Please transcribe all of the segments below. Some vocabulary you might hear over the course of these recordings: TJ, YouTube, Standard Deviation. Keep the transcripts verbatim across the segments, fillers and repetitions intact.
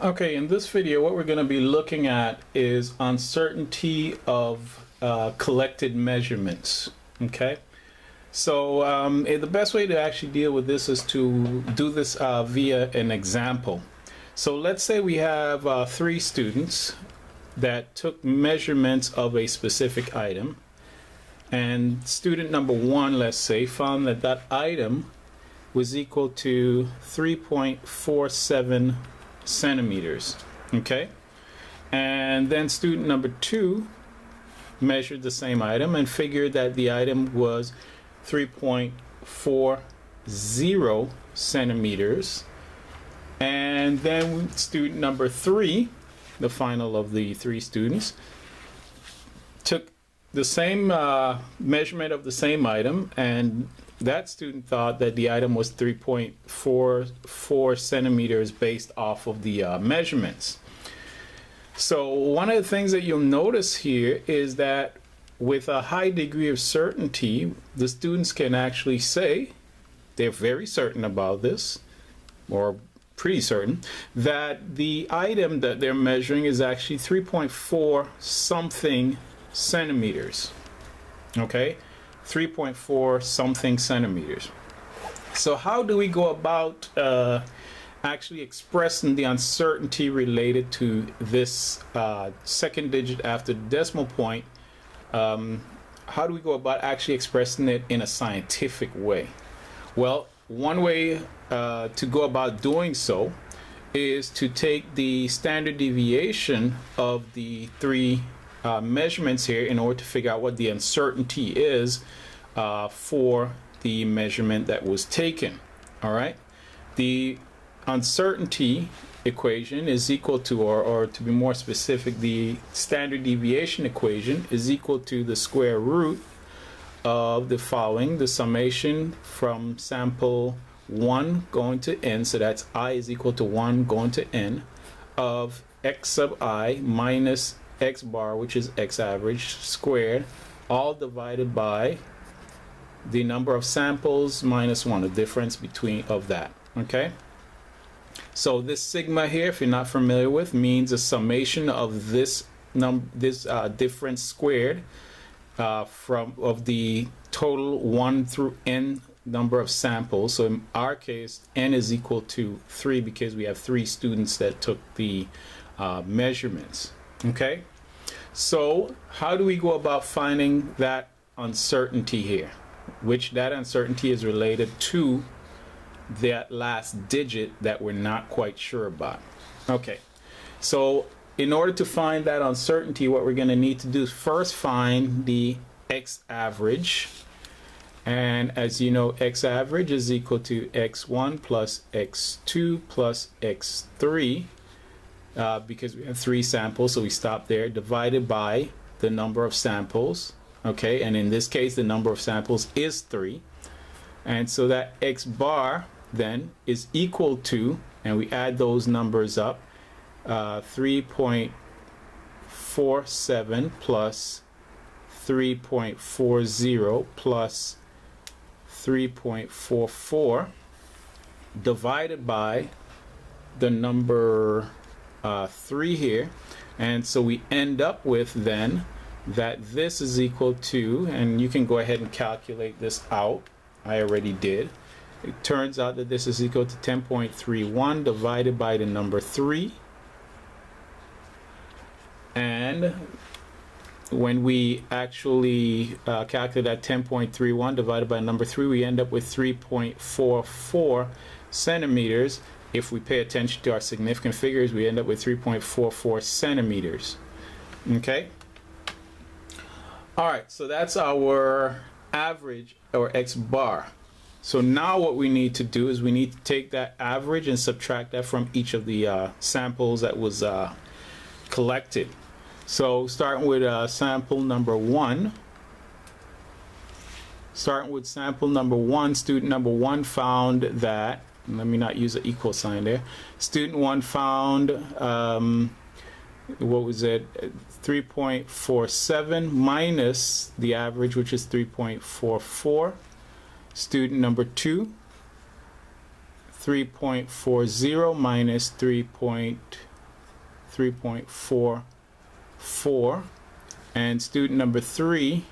Okay, in this video what we're going to be looking at is uncertainty of uh, collected measurements. Okay, so um, the best way to actually deal with this is to do this uh, via an example. So let's say we have uh, three students that took measurements of a specific item, and student number one, let's say, found that that item was equal to three point four seven centimeters. Okay, and then student number two measured the same item and figured that the item was three point four zero centimeters, and then student number three, the final of the three students, took the same uh, measurement of the same item, and that student thought that the item was three point four four centimeters based off of the uh, measurements. So one of the things that you'll notice here is that with a high degree of certainty, the students can actually say, they're very certain about this, or pretty certain, that the item that they're measuring is actually three point four something centimeters. Okay, three point four something centimeters. So how do we go about uh, actually expressing the uncertainty related to this uh, second digit after the decimal point? Um, how do we go about actually expressing it in a scientific way? Well, one way uh, to go about doing so is to take the standard deviation of the three Uh, measurements here in order to figure out what the uncertainty is uh, for the measurement that was taken. All right, the uncertainty equation is equal to, or, or to be more specific, the standard deviation equation is equal to the square root of the following: the summation from sample one going to n, so that's I is equal to one going to n, of x sub I minus x bar, which is x average, squared, all divided by the number of samples minus one, the difference between of that. Okay, so this sigma here, if you're not familiar with, means a summation of this num this uh, difference squared uh, from of the total one through n number of samples. So in our case, n is equal to three because we have three students that took the uh, measurements. Okay, so how do we go about finding that uncertainty here, which that uncertainty is related to that last digit that we're not quite sure about? Okay, so in order to find that uncertainty, what we're going to need to do is first find the x average, and as you know, x average is equal to x one plus x two plus x three. Uh, because we have three samples, so we stop there, divided by the number of samples. Okay, and in this case the number of samples is three, and so that x bar then is equal to, and we add those numbers up, uh, three point four seven plus three point four zero plus three point four four divided by the number Uh, three here, and so we end up with then that this is equal to, and you can go ahead and calculate this out, I already did. It turns out that this is equal to ten point three one divided by the number three, and when we actually uh, calculate that ten point three one divided by number three, we end up with three point four four centimeters. If we pay attention to our significant figures, we end up with three point four four centimeters. Okay, all right, so that's our average, or x bar. So now what we need to do is we need to take that average and subtract that from each of the uh, samples that was uh, collected. So starting with uh, sample number one, starting with sample number one, student number one found that, let me not use an equal sign there, student one found um, what was it, three point four seven minus the average, which is three point four four. Student number two, three point four zero minus 3. three point four four, and student number three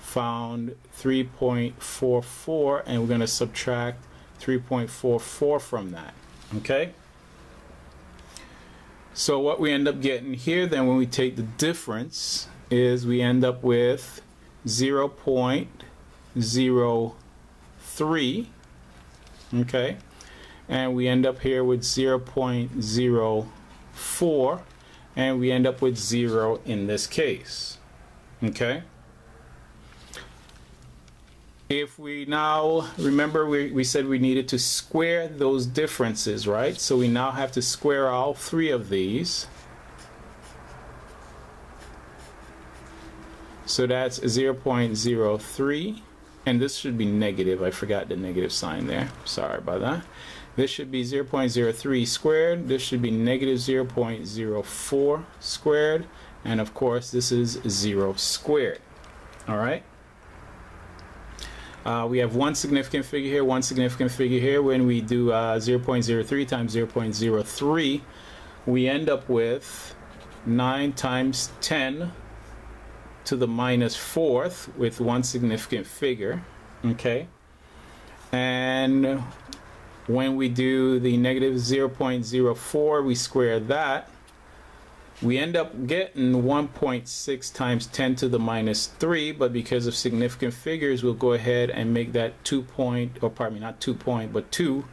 found three point four four, and we're going to subtract three point four four from that. Okay, so what we end up getting here then, when we take the difference, is we end up with zero point zero three. Okay, and we end up here with zero point zero four, and we end up with zero in this case. Okay, if we now remember, we, we said we needed to square those differences, right? So we now have to square all three of these. So that's zero point zero three, and this should be negative. I forgot the negative sign there, sorry about that. This should be zero point zero three squared, this should be negative zero point zero four squared, and of course this is zero squared. Alright, uh, we have one significant figure here, one significant figure here. When we do uh, zero point zero three times zero point zero three, we end up with nine times ten to the minus fourth with one significant figure. Okay, and when we do the negative zero point zero four, we square that, we end up getting one point six times ten to the minus three, but because of significant figures, we'll go ahead and make that two point, or pardon me, not two point, but two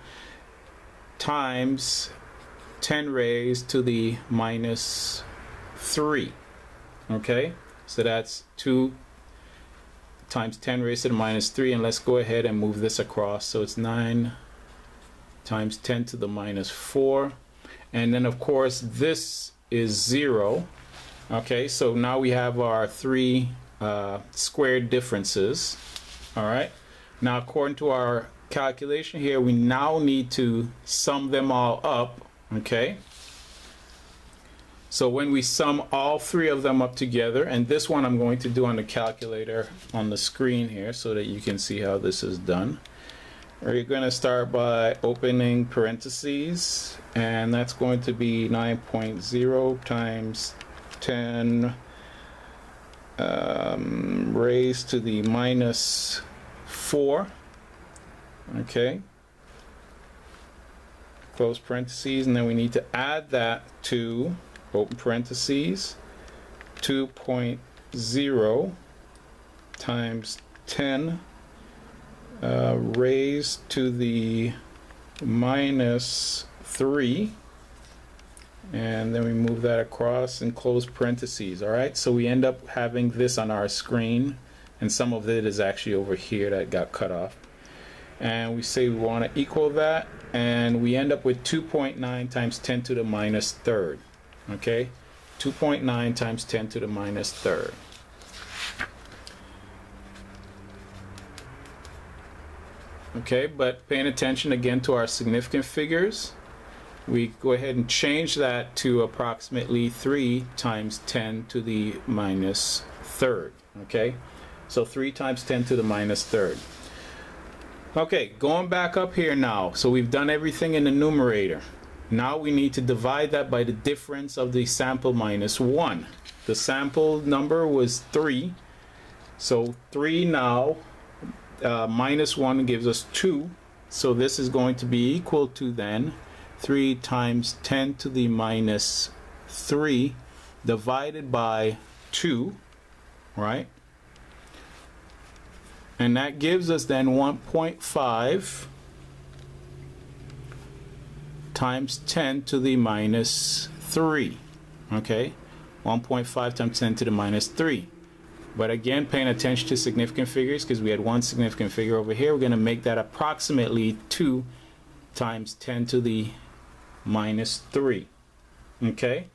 times ten raised to the minus three. Okay, so that's two times ten raised to the minus three, and let's go ahead and move this across. So it's nine times ten to the minus four, and then of course this is zero. Okay, so now we have our three uh, squared differences. Alright, now according to our calculation here, we now need to sum them all up. Okay, so when we sum all three of them up together, and this one I'm going to do on the calculator on the screen here so that you can see how this is done. We're going to start by opening parentheses, and that's going to be nine point zero times ten um, raised to the minus four. Okay, close parentheses, and then we need to add that to, open parentheses, two point zero times ten uh, raised to the minus three, and then we move that across and close parentheses. Alright, so we end up having this on our screen, and some of it is actually over here that got cut off, and we say we want to equal that, and we end up with two point nine times ten to the minus third. Okay, two point nine times ten to the minus third. Okay, but paying attention again to our significant figures, we go ahead and change that to approximately three times ten to the minus third. Okay, so three times ten to the minus third. Okay, going back up here now, so we've done everything in the numerator. Now we need to divide that by the difference of the sample minus one. The sample number was three, so three now uh, minus one gives us two, so this is going to be equal to then three times ten to the minus three divided by two, right? And that gives us then one point five times ten to the minus three. Okay, one point five times ten to the minus three, but again paying attention to significant figures, because we had one significant figure over here, we're going to make that approximately two times ten to the minus three. Okay,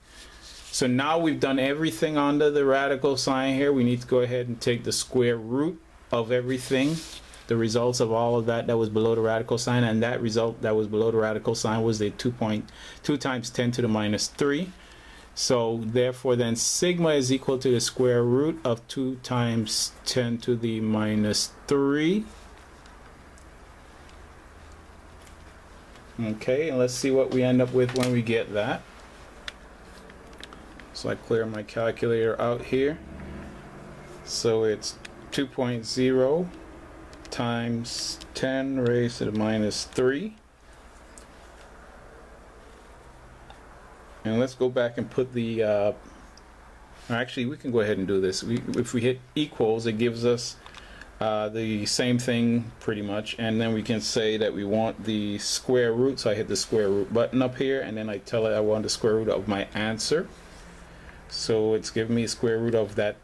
so now we've done everything under the radical sign here, we need to go ahead and take the square root of everything, the results of all of that that was below the radical sign, and that result that was below the radical sign was the two point two times ten to the minus three. So therefore then sigma is equal to the square root of two times ten to the minus three. Okay, and let's see what we end up with when we get that. So I clear my calculator out here. So it's two point zero times ten raised to the minus three. And let's go back and put the uh, actually we can go ahead and do this. We, if we hit equals, it gives us uh, the same thing pretty much, and then we can say that we want the square root. So I hit the square root button up here, and then I tell it I want the square root of my answer. So it's giving me square root of that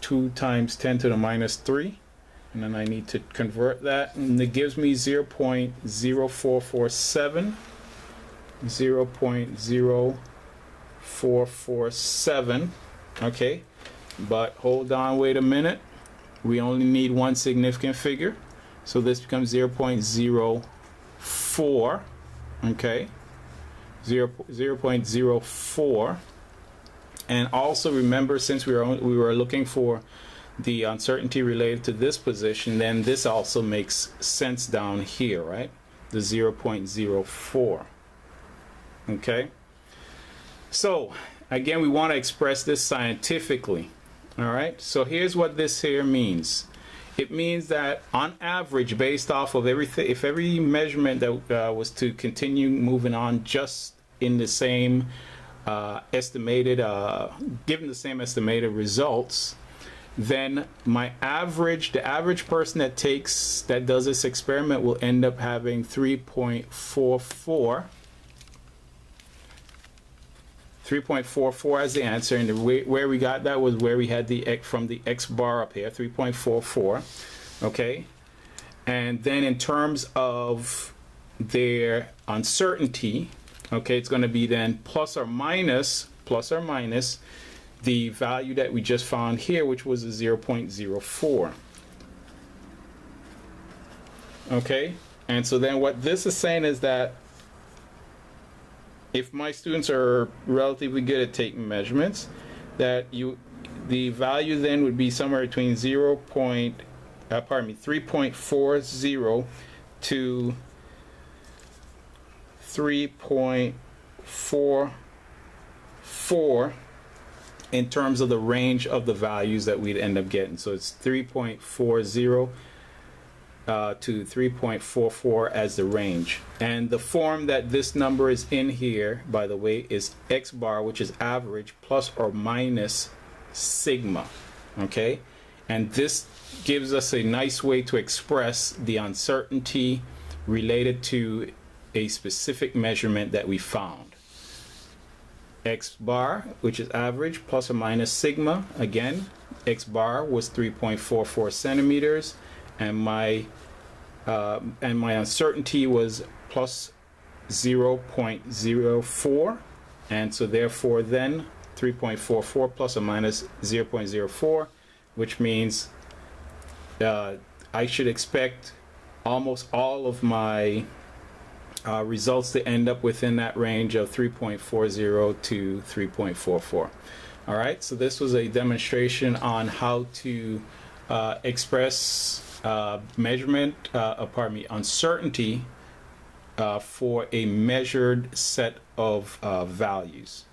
two times ten to the minus three, and then I need to convert that, and it gives me zero point zero four four seven. zero point zero four four seven. Okay, but hold on, wait a minute, we only need one significant figure, so this becomes zero point zero four. Okay, zero point zero four. And also remember, since we were on, we were looking for the uncertainty related to this position, then this also makes sense down here, right? The zero point zero four. Okay, so again, we want to express this scientifically. All right, so here's what this here means. It means that on average, based off of everything, if every measurement that uh, was to continue moving on just in the same uh, estimated, uh, given the same estimated results, then my average, the average person that takes, that does this experiment will end up having three point four four. three point four four as the answer, and the way, where we got that was where we had the x from the x bar up here, three point four four. Okay, and then in terms of their uncertainty, okay, it's going to be then plus or minus plus or minus the value that we just found here, which was a zero point zero four. Okay, and so then what this is saying is that if my students are relatively good at taking measurements, that you, the value then would be somewhere between zero point, uh, pardon me, three point four zero to three point four four in terms of the range of the values that we'd end up getting. So it's three point four zero. Uh, to three point four four as the range, and the form that this number is in here, by the way, is x bar, which is average, plus or minus sigma. Okay, and this gives us a nice way to express the uncertainty related to a specific measurement that we found. X bar, which is average, plus or minus sigma. Again, x bar was three point four four centimeters, and my uh, and my uncertainty was plus zero point zero four, and so therefore then three point four four plus or minus zero point zero four, which means uh, I should expect almost all of my uh, results to end up within that range of three point four zero to three point four four. All right, so this was a demonstration on how to uh, express Uh, measurement, uh, pardon me, uncertainty uh, for a measured set of uh, values.